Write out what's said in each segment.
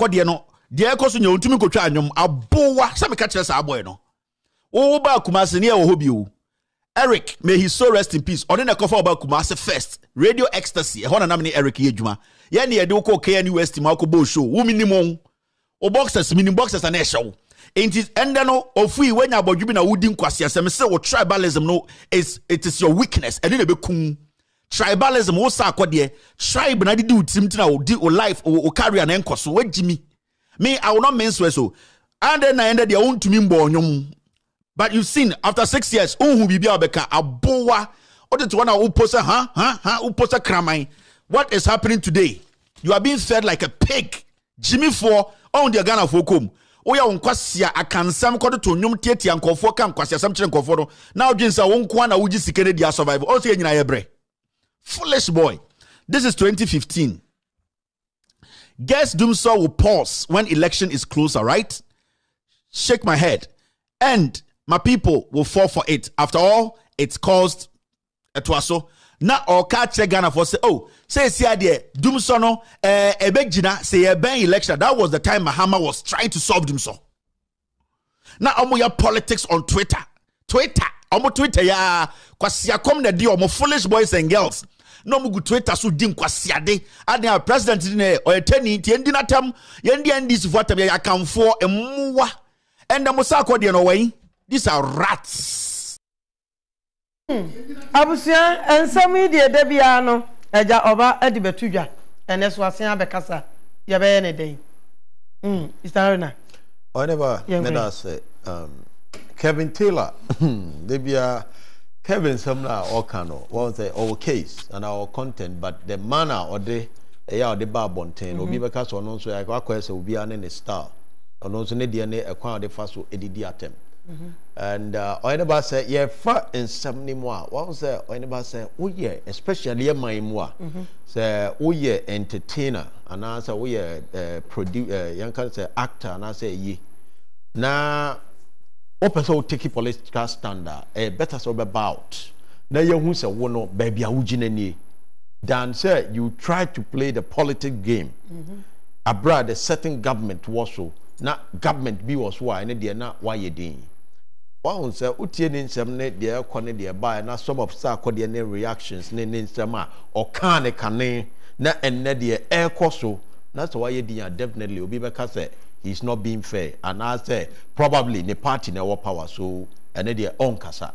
akode no de ekoso nya ontumi kotwa anwom abowa se me ka kire sa aboy no wo ba Kumase ne wo hobio Eric may he so rest in peace on na kofa ba Kumase first radio ecstasy e ho na nam ne Eric ye djuma ye ne ye de ko KN West ma ko bo show wo minimum o boxers minimum boxers na e show intis enda no ofui wenya abodwubi na wudi nkwase asem se wo tribalism no is it is your weakness and e be kun tribalism wo sa akode tribe na didi utim tina wo di o life o career na enkoso wo jimi me I will not mention so and then I ended your own to me bonum. But you've seen after 6 years who be abeka aboa or the one who post who post kramai. What is happening today? You are being fed like a pig. Jimmy for on the Ghana for come. Oh yeah, unkwasia I can some quarter to nyum tieti and comfort can kwasia some children comfort. Now James I won't kwana uji sikere dia survival. Also in Ibre. Foolish boy. This is 2015. Guess Doomsaw will pause when election is closer, right? Shake my head. And my people will fall for it. After all, it's caused a twasso. Now, or catch a Ghana for say, oh, say, see, idea, Doomsaw, no, a big Gina, say, a bang election. That was the time Mahama was trying to solve Doomsaw. Now, I'm your politics on Twitter. Twitter. I'm on Twitter, yeah. Because you're coming to deal with foolish boys and girls. No mugu Twitter so dim kwasiade ade a president ne oyetani ti endi natam yendi NDC votam ya kanfo emwa enda musa akode no wan these are rats abusia ensami de debia no eja oba adibetudwa eneso asen abekasa ye be ne den istarona oneba medas Kevin Taylor debia Kevin Sumner or Kano was our case and our content, but the manner or the barbontain will be because or non so I will be an star or non so need DNA acquired the first attempt. And anybody say, yeah, far and some more. What was there? Anybody say, oh, yeah, especially my moi say, oh, yeah, entertainer, and I say, oh, yeah, producer, young can say actor, and I say, ye now. Open so take a political standard, a better so about. Now you who say no baby awujineni. Than say you try to play the politic game. Abroad a certain government was so not government be was why and they are not why you did. One say Utian some net their corner thereby and some of Sarkodie reactions name sama or cane na and the air coso. That's why you did definitely be because he's not being fair, and I say probably the party in our power, so and their own casa.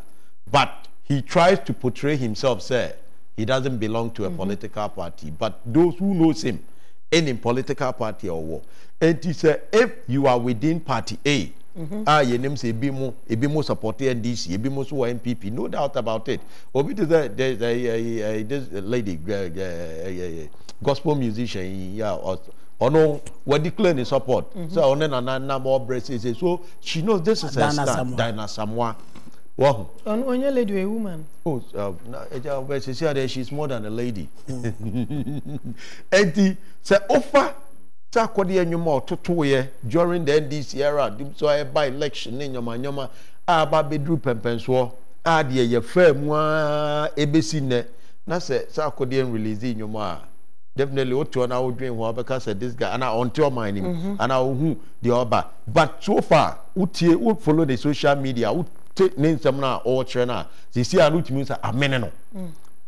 But he tries to portray himself, say he doesn't belong to a political party. But those who knows him, any political party or war, and he said if you are within party A, your name say Ebimo support NDC, Ebimo so NPP, no doubt about it. Obi this lady, gospel musician, yeah. Or no, we're declaring support. So on another more braces. So she knows this is a stand. Dana Samoa. Wow. On your lady, a woman. Oh, she said that she's more than a lady. Eddie, say offer. Sarkodie anymore to 2 year during the NDC era. So I by election in your baby drew pempenswo. Ah, dear, your firm one ABC net. Now say Sarkodie release in your ma. Definitely, what to an hour dream, because this guy and I on your mind him and I who the other. But so far, Uti would follow the social media, would take names some now or China. They see a root means a menino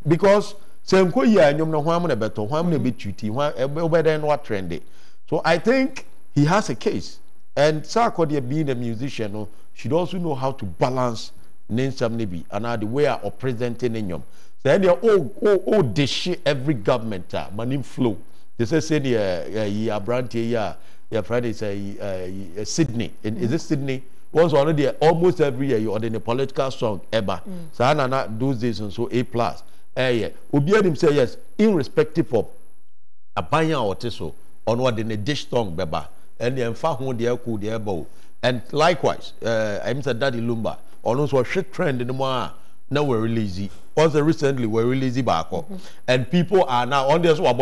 because same way, yeah, and you know, how many better, how many bit duty, better than what trendy. So I think he has a case, and Sarkodie being a musician should also know how to balance names some maybe and the way of presenting them. Then they all dishi every government money flow. They say yeah, Branty, yeah, Friday say Sydney. Is it Sydney? Once already almost every year you order a political song ever. So I do this and so A+. Yeah, Obiad him say yes, irrespective of a banya or teso on what the dish song beba and the far home the cool the elbow. And likewise, I'm said Daddy Lumba almost was shit trend in the more. Now we're really lazy. Also recently we're really lazy back and people are now on this one.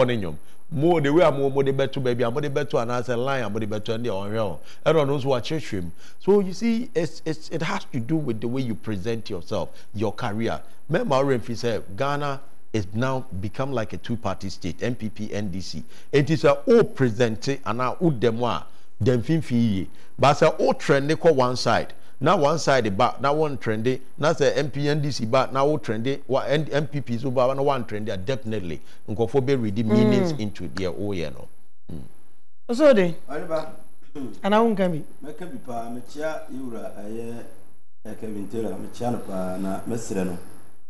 More the way I'm more the better baby, I'm more the better and as a line, I'm more the better and the on. Everyone knows what church him. So you see, it has to do with the way you present yourself, your career. Remember, if you say Ghana it's now become like a two-party state, NPP, NDC. It is a all presented and now all demoa dem finfi. But say all trendy ko one side. Now one side about now one trendy. Now say MP NDC back now all trendy. What NPP so back now one trendy are definitely go for be reading meanings into their own. No. So de. And I won't come. Make a bipa mechia yura aye Kevin Taylor mechia no pa na mesreno.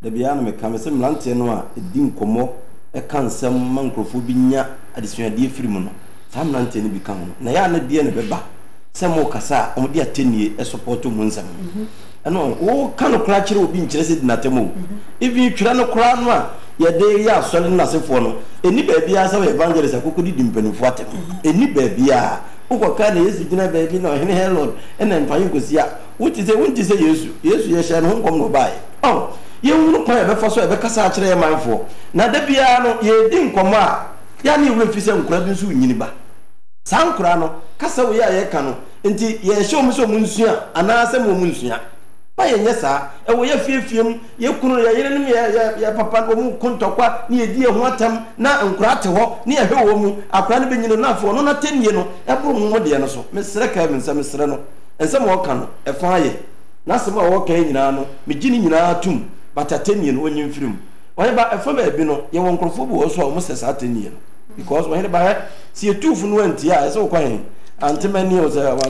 The Biano may come as a lanternua, a dim como, a cancer mancrophobia, a dissuaded dear Freeman. Some lantern become Nayana dear Beba, some more cassa, or dear Tinny, a support to Munsam. And all kind of cratcher will be interested in Natamo. If you try no crown, yet they are selling nothing for no. Any baby as a evangelist, a cocoa dimpen of water. Any baby are. What kind is it in a baby or any hello? And then Payusia, what is the wind to say yes? Yes, yes, and home come by. Oh. You look my first ever Cassatra man for. Now the piano, ye didn't come out. Yanni will fix and credit soon, Yiniba. San Crano, Cassaway Cano, and ye show me so Muncia, and I say Muncia. By a yesa, and we have few, ye couldn't hear your papa who couldn't talk near dear Watam, now and Crato, near her woman, are planning enough for not 10 years, a poor Modiano, Mr. Cavins and Mr. Reno, and some more canoe, a fire. Now some more walking in Arno, beginning in our tomb. But at 10 years when you film, why about a family bino, you won't conform also almost as 10 years. Because when I see a 2 for 1 year, so quite antimony was a one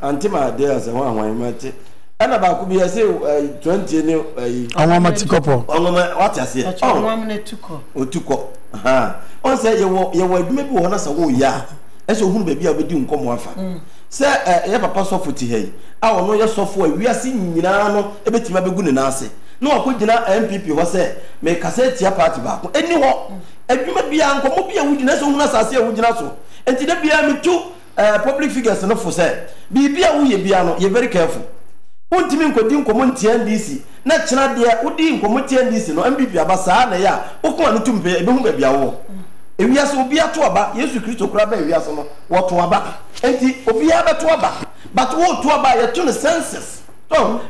antima there's a one I met. And about could be a say 20 years I want to couple. What I say, oh, 1 minute to call or to call. On say you were maybe one as a whole year. As a whom baby I would do come one. Sir, I have a pass of 40. I will know your software. We are seeing Milano, a bit of a good and no, I could not MPP was said, make a set your party back. Anyhow, if you might be uncle, be a witness on us, I say, would not so. And today be able to public figures enough for said. Be a wee piano, you're very careful. One team could do community NDC. Natural dear, would do community NDC, no MPP Abasana, ya, or come to pay a boom baby. If we are so be a toaba, yes, you crystal crab, we are some what to aba. And the Obiaba toaba, but what to aba your tuna senses. Tom,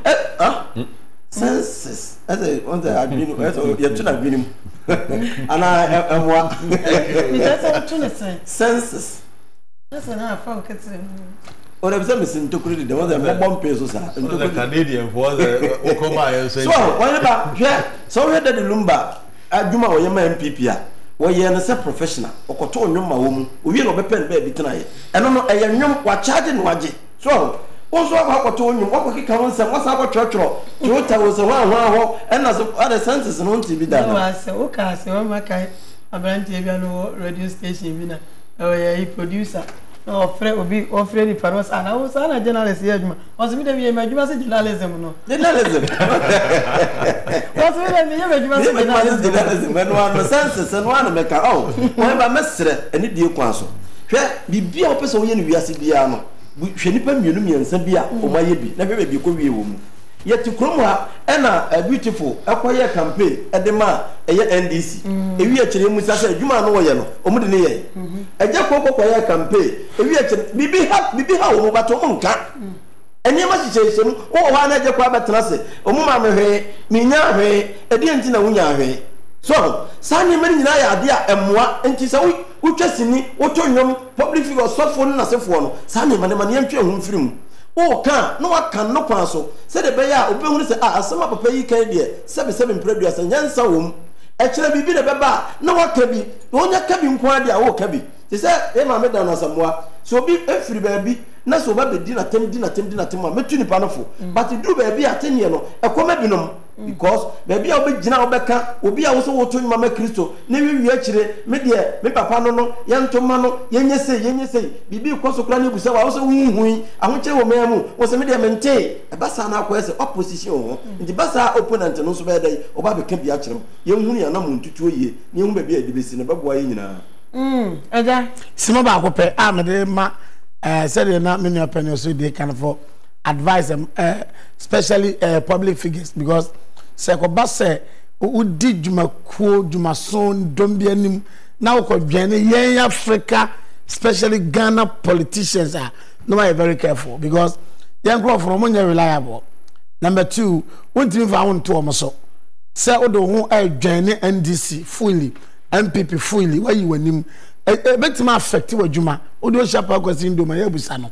senses as a on the admin, your tuna binum. And I am one senses. That's enough. Or I'm missing to credit the other pesos and the Canadian for the Okoma. So, whatever, yeah, so we had the Lumba, Aduma or Yaman Pipia. Well, you are a professional, or Coton, no, my woman, we will open baby tonight. And no, I am young, what charging waji. So, also, I told you what we can answer, what's our church or Jota was around one and as other senses and won't be done. I said, okay, so my kind of radio station, a producer, or Fred will be offering for us. And I was a journalist, was me the image was a journalism. No, journalism. What's the journalism? When one of senses and one of the car, oh, whatever, Mestre, and it deal counsel. Be open so we are Sibiano. We should never be and Sabia or my baby, never be a woman. Yet to Cromwell, Anna, a beautiful, a quiet campaign, a demand, a NDC. If you actually must say, you man, or Mudine, a Jacob quiet campaign, if you actually be happy, be how about your own cat. And you must say, oh, I let your quabat transit, or Mumma, Mina, a dentina Wuna. So, Sandy Menina, dear, and moi, and Tisawi. Uchasini, Otoyum, public figure, soft phone, and a self one. Sammy, Madame, and Yampian film. Oh, can no one can no parcel. Said the Bayer, open with us, some of a pay candy, 77 previous and Yansawum. Actually, be the Baba, no one can be, no one can be inquired, or can be. They said, Emma Medana Samoa, so be every baby, not so baby dinner, Metuni Panofo, but you do baby at 10 years, a comebinum. Because maybe I'll be General Becker, will be also to Mamma Cristo, maybe we actually, maybe Papano, Yantomano, Yenese, Bibi Cosoclani, who said also win, I want you, Mamu, was a media maintain, a Bassana quest opposition, and the Bassa opponent and also better, or Baby can be actually young Muni and Namun to 2 years, you may be a division about Guayana. Simoba, I'm a day, ma, said you're not many opinions, so they can afford advice, especially public figures, because Sarkodie said, "Who did you quote? You my son, don't be any now. Because Africa, especially Ghana politicians are no matter very careful because young people from Mongolia reliable. Number 2, one thing I want to also Say odo I join NDC fully, NPP fully. Why you want him? Bet me affect you Juma. Odo shapa question do my yebusano.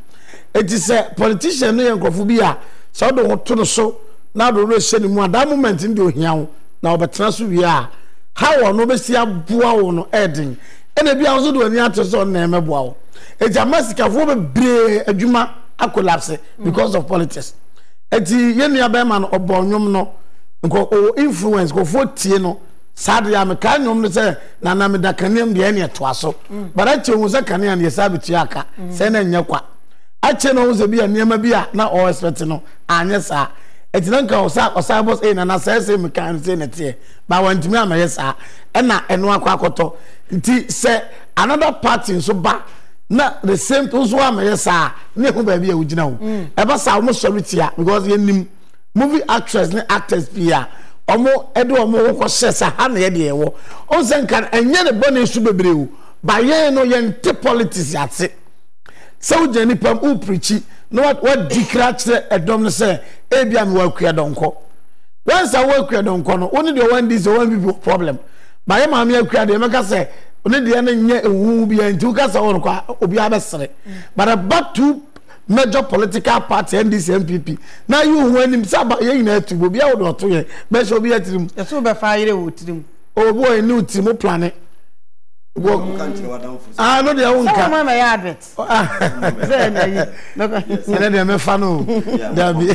It is a politician no yankofobia. Say odo ho to no so na do no share mu at that moment in do hian na obetena so we are. How on obesi aboa wo no edin. Ene bia so do ani atoso na emeboa wo. Ejamasika fo be bre adwuma collapse because of politics. Eti yenua be man obonwom no nko influence go fotie no sadia me kan nyom no say na na me da kanem de ene to aso but ache hu say kanem de sabiti aka say na nyakwa ache no hu say bia niam bia na all expect no anya sa eti na nka osa boss e na na say me kan say na tie ba wantimi amaye sa e na eno akwa akoto nti say another party so ba na the same things wa amaye sa ne hu ba bia wo gina hu e ba sa wo sorry tia because ye nim movie actress and actors pia omo edo omo ko sesa ha na ye de ewo on se kan enye ne bone su bebrewo ba ye no ye nti politics ate se wo je ni pam u preachi no what decrat edom no se e bia me wa kua donko once I work kua donko no one dey one this one people problem ba ye ma me akua de meka se one dey na nye ewu bia nti uka se won kwa obi abesere but about two major political party NDC NPP now you when him say about you na to go bia wo to ye be so bia tirim e so be fa yire wo tirim o bo e new tirim plan wo country wa down for ah no dey won ka mama me ya advert ah say na yi no ka say na me fa no da bi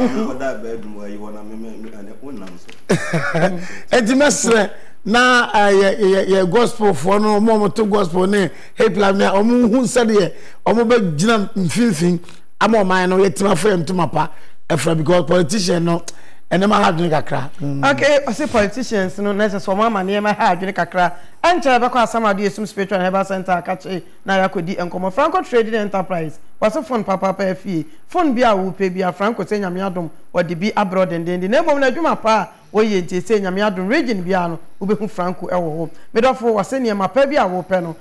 o da be dum wa yi wona me me na won na so e di mesre na ye gospel for no mo to gospel ne help la me o mu hu se de o mo be gina mfinfin am o man no yetima frem to mapa efra because politician no enema ha dwene kakra okay o say politicians no na say so mama ne ma ha dwene kakra anche be ko asama do yesum spiritual health center akache na yakodi enkomo Franco Trading Enterprise was phone papa pa fie phone bia wo pe bia Franco say nyame adom wo de bi abroad den na bom na dwuma pa oye nti se nyame adom region bia no wo be hu Franco e wo ho medofo wase ne ma pa bia wo pe no